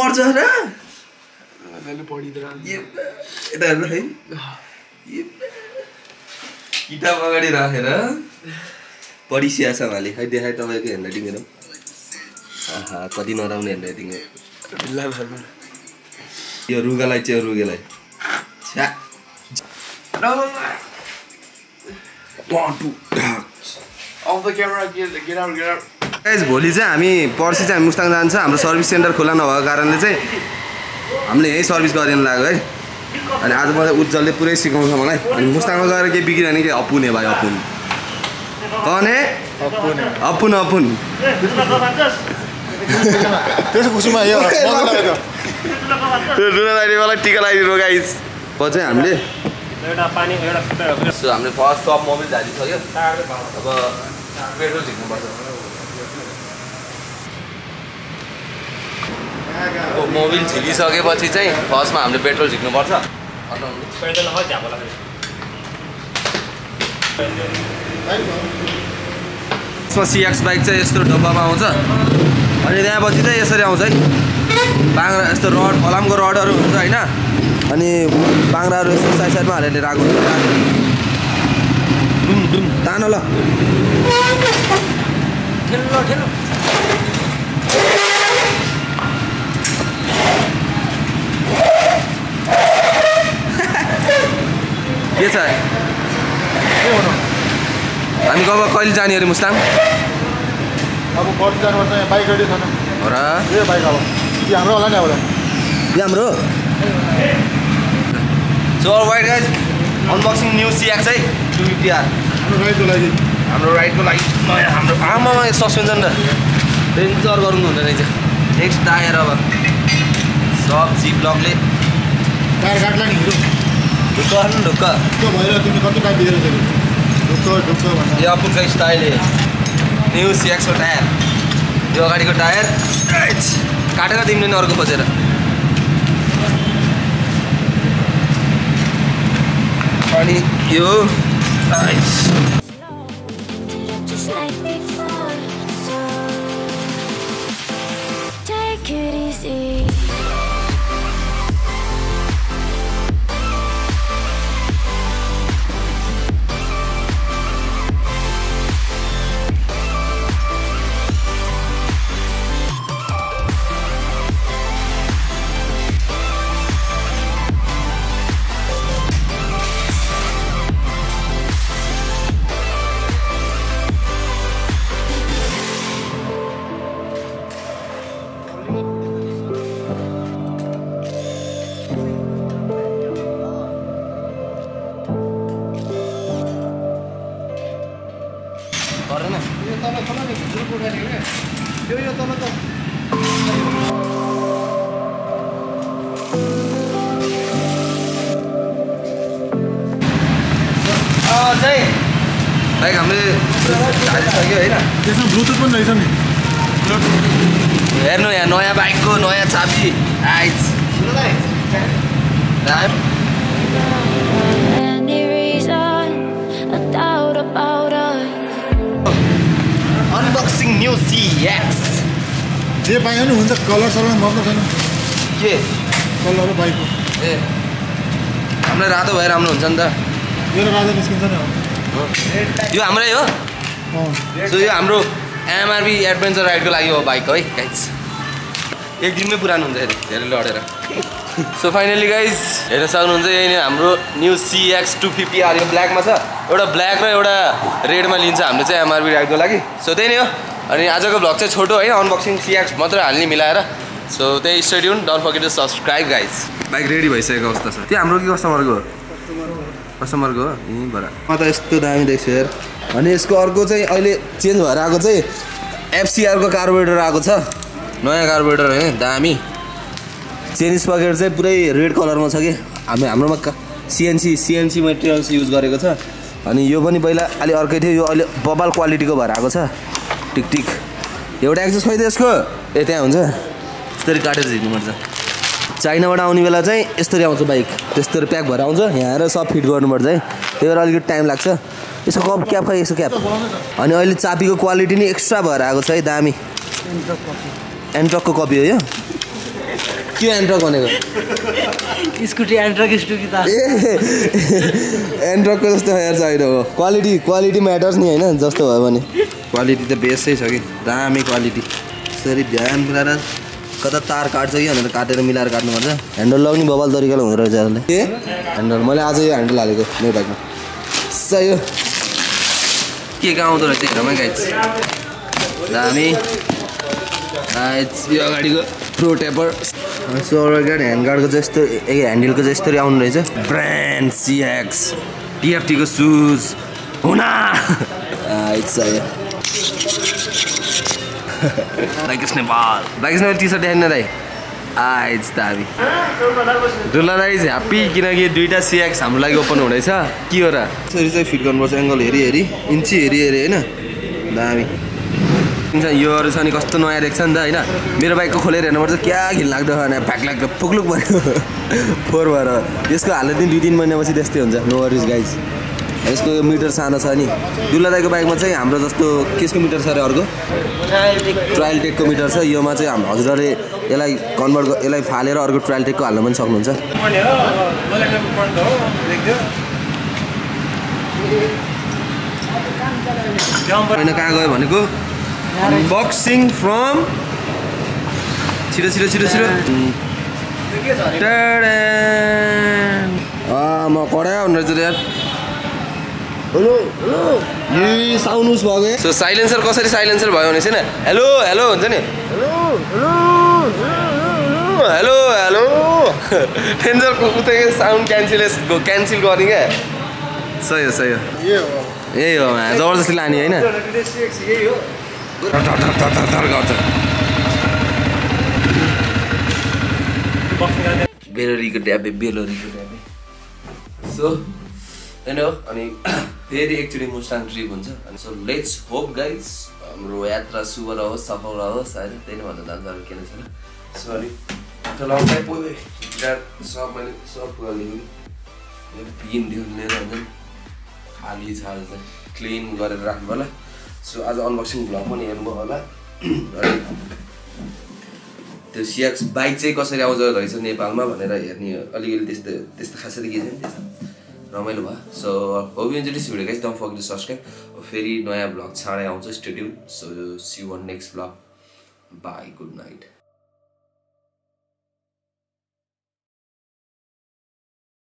What the hell? मैंने पढ़ी इधर इधर नहीं इधर पकड़ी रहा है ना पढ़ी सियासा वाली है देखा है तो वैसे ना दिंगे ना हाँ कभी नॉर्मल नहीं ना दिंगे बिल्ला भालू ये रुगलाई चाहे रुगलाई चाह one two off the camera get out guys भोलि चाहिँ हामी पर्सि चाहिँ मुस्ताङ जान्छ हाम्रो सर्भिस सेन्टर खुला नभएको कारणले चाहिँ हामीले यही सर्भिस गर्न लाग्यो है अनि आज मलाई उज्जलले पुरै सिकाउँछ मलाई अनि मुस्ताङमा गएर के बिग्रिरहने के अपुने भाइ अपुन कने अपुन अपुन त्यसको खुसीमा यो दुला दाइ मलाई टिका लगाइदिनु गाइस प चाहिँ हामीले एउटा पानी एउटा सुत्ता सो हामीले फर्स्ट सब मोबिल झालिसक्यो अब पेट्रोल झिक्नु पर्छ मोबिल झिलिसकेपछि चाहिँ फर्स्टमा हामीले पेट्रोल झिक्नुपर्छ पेट्रोल नभए झ्यापला यसमा CX बाइक चाहिँ यस्तो डब्बामा आउँछ अनि त्यसपछि चाहिँ यसरी आउँछ है बाङ्रा यस्तो रड फलामको रडहरू हुन्छ हैन अनि बाङ्राहरू यस्तो साइड साइडमा हालेर राख्नु हुन्छ डुम डुम तान ल ठेल्लो ठेल्लो के छ हामी कब कहिले जाने अरे मुस्ताङ अब पर्सि जानुपर्छ बाइक रेडी छैन हो र ए बाइक अब यो हाम्रो होला नि अब यो हाम्रो so alright guys unboxing new CX है 250 आर हाम्रो राइडको लागि नयाँ हाम्रो आमामा सस्पेन्सन र डेन्जर गर्नु हुँदैन रहेछ नेक्स्ट टायर अब सब जी ब्लकले टायर काट्ला नि हिरो ढुक्का ढुक्का यो अपुको स्टाइल न्यू CX को टायर यो अगाडिको टायर काटेर तिमीले नि अर्को खोजेर अनि यो हेर्नु यहाँ नयाँ बाइकको नयाँ चाबी आइज अनबक्सिङ न्यू CX जे पायो नि हुन्छ कलर सलर मर्नु छैन के कलर हो बाइकको ए हाम्रो रातो भए राम्रो हुन्छ नि त यो रातो निस्किन्छ नि यो हाम्रै हो सो यो हाम्रो MRB एडभेन्चर राइडको लागि हो बाइक है गाइज एक दिनमै पुरानो हुन्छ धेरै लडेर सो फाइनली गाइज हेर्न सक्नुहुन्छ यही हाम्रो न्यू CX 250 आर यो ब्ल्याकमा छ एउटा ब्ल्याक र एउटा रेडमा लिन्छ हामीले चाहिँ MRB राइडको लागि सो त्यही नै हो अनि आजको भ्लग चाहिँ छोटो है अनबक्सिङ CX मात्र हाल्ने मिलाएर सो त्यही stay tune don't forget to subscribe guys bike ready भइसकेको अवस्था छ त्यो हाम्रो के कस्टमरको हो कस्टमरको हो यहीँ भएर म त यस्तो दामी देख्छु हेर अनि यसको अर्को चाहिँ अहिले चेन्ज भएर आएको चाहिँ FCR को कार्बोरेटर आएको छ नयाँ कार्बोरेटर है दामी चेन स्पकेट चाहिँ पुरै रेड कलरमा छ कि हामी हाम्रोमा CNC मटेरियल्स युज गरेको छ अनि यो पनि पहिला अलि अर्कै थियो यो अहिले बबल क्वालिटीको भएर आएको छ टिक एउटा एक्सेस खै त यसको ए त्यहाँ हुन्छ यसरी काटेर झिक्नुपर्छ चाइनाबाट आउने बेला चाहिँ यसरी आउँछ बाइक त्यसरी प्याक भएर आउँछ यहाँ आएर सब फिट गर्नुपर्छ है त्यही भएर अलिकति टाइम लाग्छ यसको कप क्याप खै यसको क्याप अनि अहिले चाबीको क्वालिटी नै एक्स्ट्रा भएर आएको छ है दामी एन्ट्रकको कपी हो यो त्यो एन्ड्रक भनेको स्कुटी एन्ड्रक स्टुकी त एन्ड्रकको जस्तो यार छैन हो क्वालिटी क्वालिटी म्याटर्स नि हैन जस्तो भयो भने क्वालिटी त बेसै छ कि दामी क्वालिटी यसरी ध्यान पुरा कता तार काट्छ कि भनेर काटेर मिलाएर काट्नु पर्छ ह्यान्डल लाग्ने बबल तरिकाले हुँदो रहेछ यसले के ह्यान्डल मैले आज यो ह्यान्डल हालेको मेरो भागमा सयो के गाउँदो रहेछ हेरमै गाइस दामी यो गाडीको pro taper solar guard hand गार्डको जस्तो ह्यान्डलको जस्तो आउनु रहेछ ब्रान्ड CX TFT को सुज हुना सयो Bagus Nepal. Bagus Nepal t-shirt ह्यान्ड दाइ आइज दाबी दुल्ला दाइ इज ह्यापी किनकि दुईटा CX हाम्रो लागि ओपन हुँदैछ के हो र यसरी चाहिँ फिट गर्नुपर्छ एंगल हेरी हेरी इन्ची हेरी हेरी हैन दाबी यो अरु छ नि कस्तो नयाँ देख्छ नि त हैन मेरो बाइकको खोलेर हेर्नुपर्छ क्या घिन लाग्दो हैन भाग लाग्दो पुग्लुक भयो फोर भएर यसको हालत नि 2-3 महिनापछि त्यस्तै हुन्छ नो वरिज गाइस यसको मिटर सानो छ नि दुल्ला दाइको बाइकमा चाहिँ हाम्रो जस्तो केसको मिटर छ र अर्को ट्रायल टेकको मिटर छ योमा चाहिँ हाम्रो हजुरले यसलाई कन्भर्ट यसलाई फालेर अर्को ट्रायल टेकको हाल्न पनि सक्नुहुन्छ हैन कहाँ गयो भनेको अनबक्सिङ फ्रम छिटो छिटो छिटो छिटो म कडा हुनु रहेछ यार हेलो यो साउन्ड उस भयो सो साइलेन्सर कसरी साइलेन्सर भयो भने छैन हेलो हेलो हुन्छ नि हेलो हेलो टेन्जरको उतै साउन्ड क्यान्सल गर्ने क्या सही हो यही हो जबरजस्ती लाने हैन बेलोरीको ड्याबे बेलोरीको ड्याबे सो हेलो अनि फेरि एक्चुअली मुस्ताङ ट्रिप हुन्छ अनि सो लेट्स होप गाइज हाम्रो यात्रा शुभ रहोस् सफल रहोस् हैन त्यही भन्न चाहन्छु किन छैन सो अनि आफ्टर लङ टाइम पुगे सब मैले सब गरिदिएँ यो पिन लिएर अनि खाली छाल चाहिँ क्लिन गरेर राख्नु होला सो आज अनबक्सिङ भ्लग पनि हेर्नु होला त्यो CX बाइक चाहिँ कसरी आउँछ रहेछ नेपालमा भनेर हेर्ने अलिअलि त्यस्तो त्यस्तो खासै के छैन त्यस्तो रमाइलो भयो so hope you enjoy this video guys don't forget to subscribe फेरि नयाँ ब्लग छाडै आउँछ studio so see you on next blog bye good night